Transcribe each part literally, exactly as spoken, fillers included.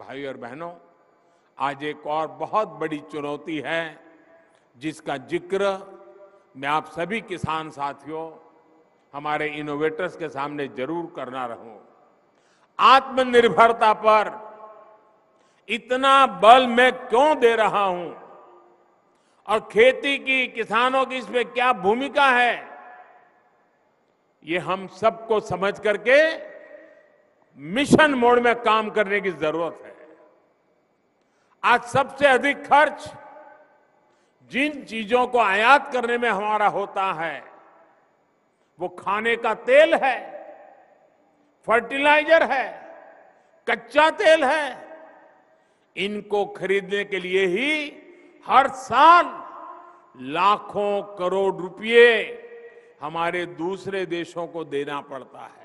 भाई और बहनों, आज एक और बहुत बड़ी चुनौती है जिसका जिक्र मैं आप सभी किसान साथियों, हमारे इनोवेटर्स के सामने जरूर करना रहूं। आत्मनिर्भरता पर इतना बल मैं क्यों दे रहा हूं और खेती की, किसानों की इसमें क्या भूमिका है, ये हम सबको समझ करके मिशन मोड में काम करने की जरूरत है। आज सबसे अधिक खर्च जिन चीजों को आयात करने में हमारा होता है वो खाने का तेल है, फर्टिलाइजर है, कच्चा तेल है। इनको खरीदने के लिए ही हर साल लाखों करोड़ रुपए हमारे दूसरे देशों को देना पड़ता है।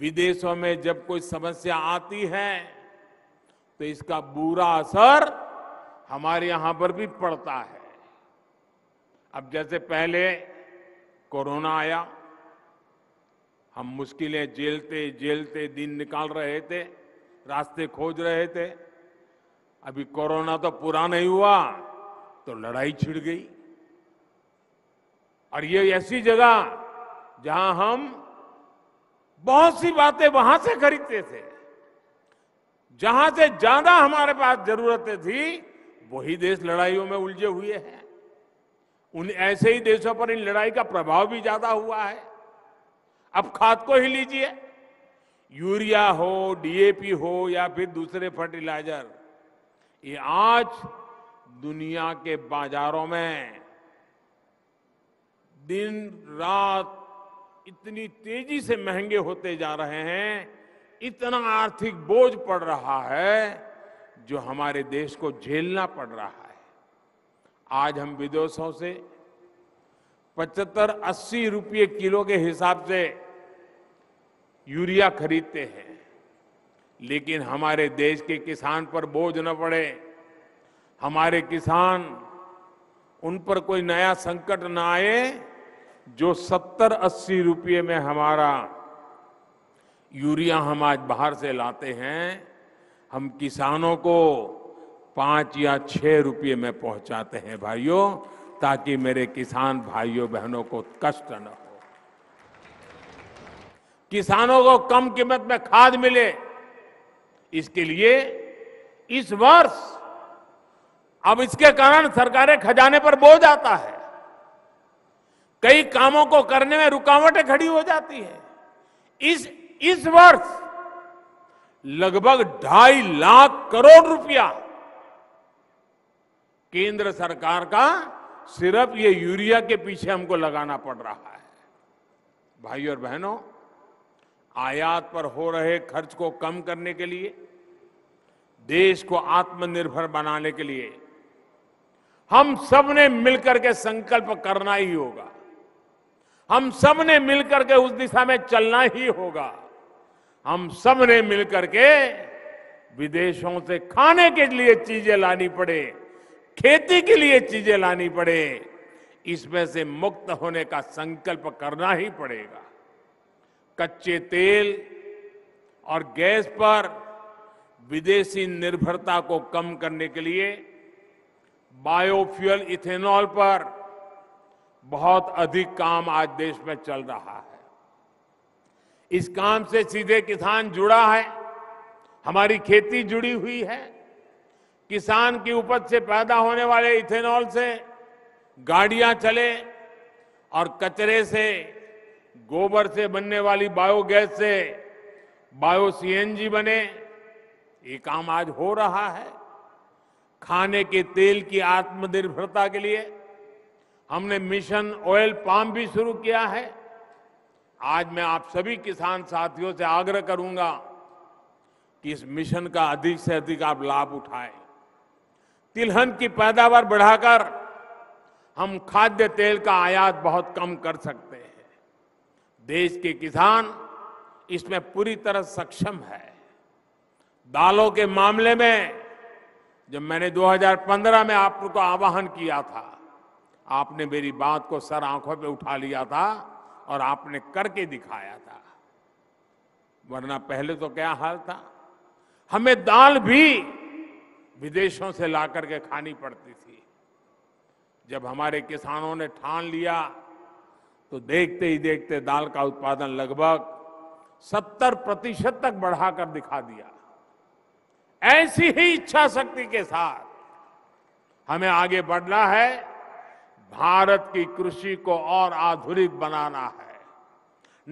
विदेशों में जब कोई समस्या आती है तो इसका बुरा असर हमारे यहां पर भी पड़ता है। अब जैसे पहले कोरोना आया, हम मुश्किलें झेलते झेलते दिन निकाल रहे थे, रास्ते खोज रहे थे। अभी कोरोना तो पूरा नहीं हुआ तो लड़ाई छिड़ गई। और ये ऐसी जगह जहां हम बहुत सी बातें वहां से खरीदते थे, जहां से ज्यादा हमारे पास जरूरतें थी, वही देश लड़ाइयों में उलझे हुए हैं। उन ऐसे ही देशों पर इन लड़ाई का प्रभाव भी ज्यादा हुआ है। अब खाद को ही लीजिए, यूरिया हो, डी ए पी हो या फिर दूसरे फर्टिलाइजर, ये आज दुनिया के बाजारों में दिन रात इतनी तेजी से महंगे होते जा रहे हैं, इतना आर्थिक बोझ पड़ रहा है जो हमारे देश को झेलना पड़ रहा है। आज हम विदेशों से पचहत्तर अस्सी रुपये किलो के हिसाब से यूरिया खरीदते हैं, लेकिन हमारे देश के किसान पर बोझ न पड़े, हमारे किसान, उन पर कोई नया संकट न आए, जो सत्तर अस्सी रुपये में हमारा यूरिया हम आज बाहर से लाते हैं, हम किसानों को पाँच या छः रुपये में पहुंचाते हैं भाइयों, ताकि मेरे किसान भाइयों बहनों को कष्ट न हो, किसानों को कम कीमत में खाद मिले। इसके लिए इस वर्ष अब इसके कारण सरकारें खजाने पर बोझ आता है, कई कामों को करने में रुकावटें खड़ी हो जाती है। इस इस वर्ष लगभग ढाई लाख करोड़ रुपया केंद्र सरकार का सिर्फ ये यूरिया के पीछे हमको लगाना पड़ रहा है। भाइयों और बहनों, आयात पर हो रहे खर्च को कम करने के लिए, देश को आत्मनिर्भर बनाने के लिए हम सबने मिलकर के संकल्प करना ही होगा, हम सबने मिलकर के उस दिशा में चलना ही होगा। हम सबने मिलकर के विदेशों से खाने के लिए चीजें लानी पड़े, खेती के लिए चीजें लानी पड़े, इसमें से मुक्त होने का संकल्प करना ही पड़ेगा। कच्चे तेल और गैस पर विदेशी निर्भरता को कम करने के लिए बायोफ्यूल इथेनॉल पर बहुत अधिक काम आज देश में चल रहा है। इस काम से सीधे किसान जुड़ा है, हमारी खेती जुड़ी हुई है। किसान की उपज से पैदा होने वाले इथेनॉल से गाड़ियां चले और कचरे से, गोबर से बनने वाली बायोगैस से बायो सी एन जी बने, ये काम आज हो रहा है। खाने के तेल की आत्मनिर्भरता के लिए हमने मिशन ऑयल पाम भी शुरू किया है। आज मैं आप सभी किसान साथियों से आग्रह करूंगा कि इस मिशन का अधिक से अधिक आप लाभ उठाएं। तिलहन की पैदावार बढ़ाकर हम खाद्य तेल का आयात बहुत कम कर सकते हैं। देश के किसान इसमें पूरी तरह सक्षम है। दालों के मामले में जब मैंने दो हज़ार पंद्रह में आपको आह्वान किया था, आपने मेरी बात को सर आंखों पे उठा लिया था और आपने करके दिखाया था, वरना पहले तो क्या हाल था। हमें दाल भी विदेशों से ला करके खानी पड़ती थी। जब हमारे किसानों ने ठान लिया तो देखते ही देखते दाल का उत्पादन लगभग सत्तर प्रतिशत तक बढ़ाकर दिखा दिया। ऐसी ही इच्छा शक्ति के साथ हमें आगे बढ़ना है, भारत की कृषि को और आधुनिक बनाना है,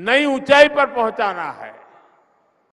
नई ऊंचाई पर पहुंचाना है।